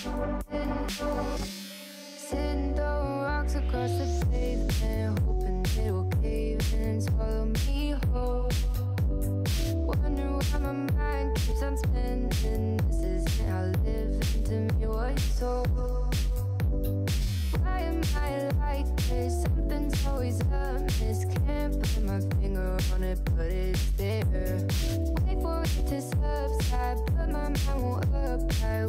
Sitting throwing rocks across the pavement, hoping it will cave and swallow me whole. Wonder why my mind keeps on spinning. This isn't how living to me was sold. Why am I like this? Something's always amiss. Can't put my finger on it, but it's there. Wait for it to subside, but my mind won't apply.